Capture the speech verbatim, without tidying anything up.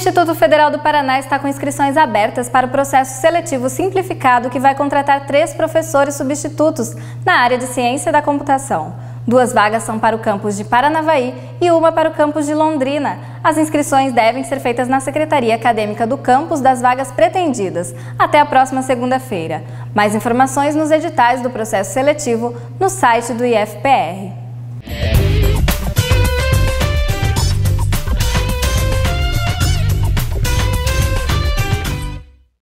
Instituto Federal do Paraná está com inscrições abertas para o processo seletivo simplificado que vai contratar três professores substitutos na área de Ciência da Computação. Duas vagas são para o campus de Paranavaí e uma para o campus de Londrina. As inscrições devem ser feitas na Secretaria Acadêmica do campus das vagas pretendidas, até a próxima segunda-feira. Mais informações nos editais do processo seletivo no site do I F P R.